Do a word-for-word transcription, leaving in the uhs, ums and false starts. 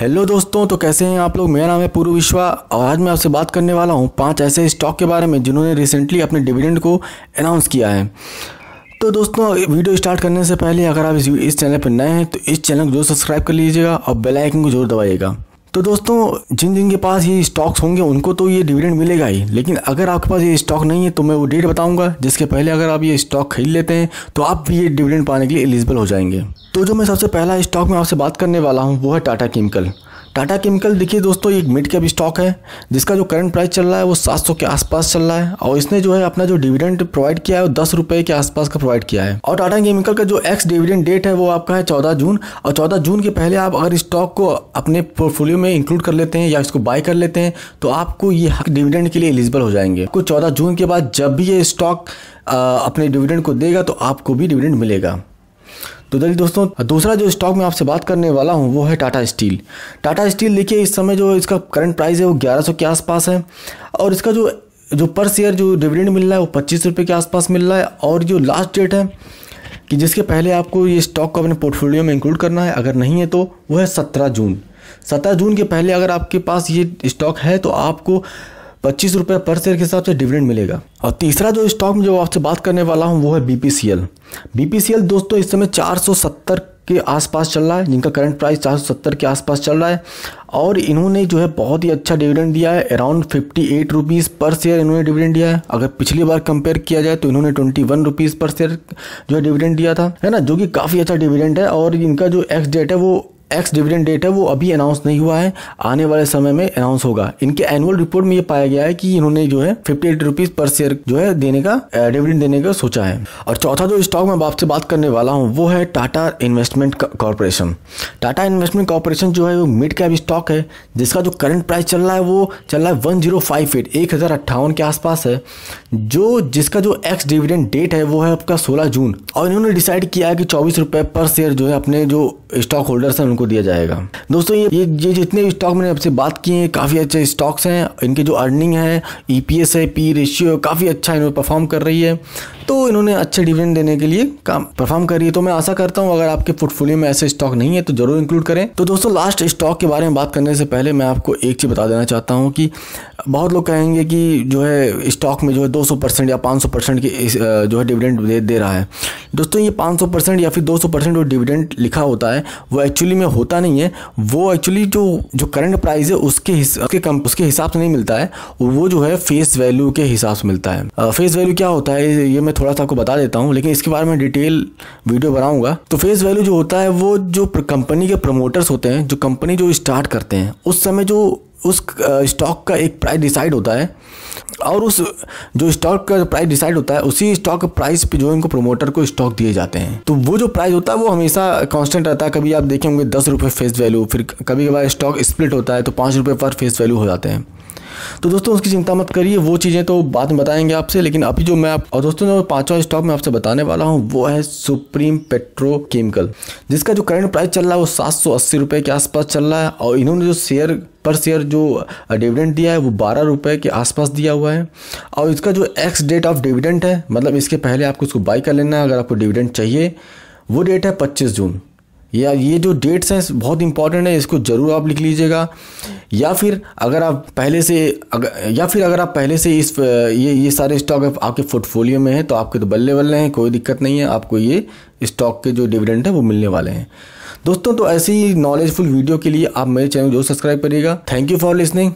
Hello दोस्तों, तो कैसे हैं आप लोग। मेरा नाम है पूर्व विश्वा और आज मैं आपसे बात करने वाला हूं पांच ऐसे स्टॉक के बारे में जिन्होंने रिसेंटली अपने डिविडेंड को अनाउंस किया है। तो दोस्तों, वीडियो स्टार्ट करने से पहले अगर आप इस, इस चैनल पर नए हैं तो इस चैनल को जरूर सब्सक्राइब कर लीजिएगा और बेल आइकन को जरूर दबाइएगा। तो दोस्तों, जिन जिन के पास ये स्टॉक्स होंगे उनको तो ये डिविडेंड मिलेगा ही, लेकिन अगर आपके पास ये स्टॉक नहीं है तो मैं वो डेट बताऊंगा जिसके पहले अगर आप ये स्टॉक खरीद लेते हैं तो आप भी ये डिविडेंड पाने के लिए एलिजिबल हो जाएंगे। तो जो मैं सबसे पहला स्टॉक में आपसे बात करने वाला हूँ वो है टाटा केमिकल। टाटा केमिकल देखिए दोस्तों, एक मिड कैप स्टॉक है जिसका जो करंट प्राइस चल रहा है वो सात सौ के आसपास चल रहा है और इसने जो है अपना जो डिविडेंड प्रोवाइड किया है वो दस रुपये के आसपास का प्रोवाइड किया है। और टाटा केमिकल का जो एक्स डिविडेंड डेट है वो आपका है चौदह जून, और चौदह जून के पहले आप अगर स्टॉक को अपने पोर्टफोलियो में इंक्लूड कर लेते हैं या इसको बाय कर लेते हैं तो आपको ये डिविडेंड के लिए एलिजिबल हो जाएंगे। कुछ चौदह जून के बाद जब भी ये स्टॉक अपने डिविडेंड को देगा तो आपको भी डिविडेंड मिलेगा। तो चलिए दोस्तों, दूसरा जो स्टॉक मैं आपसे बात करने वाला हूं वो है टाटा स्टील। टाटा स्टील देखिए, इस समय जो इसका करंट प्राइस है वो ग्यारह सौ के आसपास है और इसका जो जो पर शेयर जो डिविडेंड मिल रहा है वो पच्चीस रुपये के आसपास मिल रहा है। और जो लास्ट डेट है कि जिसके पहले आपको ये स्टॉक को अपने पोर्टफोलियो में इंक्लूड करना है, अगर नहीं है तो वो है सत्रह जून। सत्रह जून के पहले अगर आपके पास ये स्टॉक है तो आपको पच्चीस रुपये पर शेयर के हिसाब से डिविडेंड मिलेगा। और तीसरा जो स्टॉक में जो आपसे बात करने वाला हूँ वो है B P C L. B P C L दोस्तों इस समय चार सौ सत्तर के आसपास चल रहा है, जिनका करंट प्राइस चार सौ सत्तर के आसपास चल रहा है और इन्होंने जो है बहुत ही अच्छा डिविडेंड दिया है। अराउंड फिफ्टी एट रुपीज़ पर शेयर इन्होंने डिविडेंड दिया है। अगर पिछली बार कंपेयर किया जाए तो इन्होंने ट्वेंटी वन रुपीज़ पर शेयर जो है डिविडेंड दिया था, है ना, जो कि काफ़ी अच्छा डिविडेंड है। और इनका जो एक्स डेट है वो एक्स डिविडेंड डेट है वो अभी अनाउंस नहीं हुआ है, आने वाले समय में अनाउंस होगा। इनके एनुअल रिपोर्ट में ये पाया गया है कि इन्होंने जो है fifty eight rupees per share जो है देने का डिविडेंड देने का सोचा है। और चौथा जो स्टॉक मैं आपसे बात करने वाला हूँ वो है Tata investment corporation. Tata investment corporation जो है वो मिड कैप स्टॉक है जिसका जो करंट प्राइस चल रहा है वो चल रहा है वन जीरो फाइव एट एक हज़ार अट्ठावन के आसपास है, जो जिसका जो एक्स डिविडेंड डेट है वो है आपका सोलह जून। और इन्होंने डिसाइड किया है कि चौबीस रुपये पर शेयर जो है अपने जो स्टॉक होल्डर्स हैं को दिया जाएगा। दोस्तों, ये ये, ये जितने स्टॉक मैंने आपसे बात किए हैं काफ़ी अच्छे स्टॉक्स हैं। इनके जो अर्निंग है, ईपीएस है, पी रेशियो काफ़ी अच्छा इन्होंने परफॉर्म कर रही है, तो इन्होंने अच्छे डिविडेंड देने के लिए काम परफॉर्म कर रही है। तो मैं आशा करता हूं अगर आपके पोर्टफोलियो में ऐसे स्टॉक नहीं है तो जरूर इंक्लूड करें। तो दोस्तों, लास्ट स्टॉक के बारे में बात करने से पहले मैं आपको एक चीज़ बता देना चाहता हूँ कि बहुत लोग कहेंगे कि जो है स्टॉक में जो है दो सौ परसेंट या पाँच सौ परसेंट की जो है डिविडेंड दे, दे रहा है। दोस्तों, ये पाँच सौ परसेंट या फिर दो सौ परसेंट जो डिविडेंड लिखा होता है वो एक्चुअली में होता नहीं है। वो एक्चुअली जो जो करंट प्राइस है उसके उसके कम उसके हिसाब से नहीं मिलता है, वो जो है फेस वैल्यू के हिसाब से मिलता है। फेस वैल्यू क्या होता है ये मैं थोड़ा सा आपको बता देता हूँ, लेकिन इसके बारे में डिटेल वीडियो बनाऊंगा। तो फेस वैल्यू जो होता है वो जो कंपनी के प्रमोटर्स होते हैं, जो कंपनी जो स्टार्ट करते हैं उस समय जो उस स्टॉक का एक प्राइस डिसाइड होता है और उस जो स्टॉक का प्राइस डिसाइड होता है उसी स्टॉक प्राइस पे जो इनको प्रमोटर को स्टॉक दिए जाते हैं। तो वो जो प्राइस होता है वो हमेशा कांस्टेंट रहता है। कभी आप देखे होंगे दस रुपये फेस वैल्यू, फिर कभी कभार स्टॉक स्प्लिट होता है तो पाँच रुपये पर फेस वैल्यू हो जाते हैं। तो दोस्तों, उसकी चिंता मत करिए, वो चीज़ें तो बाद में बताएंगे आपसे। लेकिन अभी जो मैं आप और दोस्तों जो पांचवा स्टॉक मैं आपसे बताने वाला हूँ वो है सुप्रीम पेट्रोकेमिकल, जिसका जो करंट प्राइस चल रहा है वो सात सौ अस्सी रुपये के आसपास चल रहा है और इन्होंने जो शेयर पर शेयर जो डिविडेंड दिया है वो बारह रुपये के आसपास दिया हुआ है। और इसका जो एक्स डेट ऑफ डिविडेंड है, मतलब इसके पहले आपको इसको बाई कर लेना है अगर आपको डिविडेंड चाहिए, वो डेट है पच्चीस जून। या ये जो डेट्स हैं बहुत इंपॉर्टेंट है, इसको ज़रूर आप लिख लीजिएगा। या फिर अगर आप पहले से अगर या फिर अगर आप पहले से इस ये ये सारे स्टॉक आपके पोर्टफोलियो में हैं तो आपके तो बल्ले बल्ले हैं, कोई दिक्कत नहीं है, आपको ये स्टॉक के जो डिविडेंड है वो मिलने वाले हैं। दोस्तों, तो ऐसी ही नॉलेजफुल वीडियो के लिए आप मेरे चैनल को जरूर सब्सक्राइब करिएगा। Thank you for listening.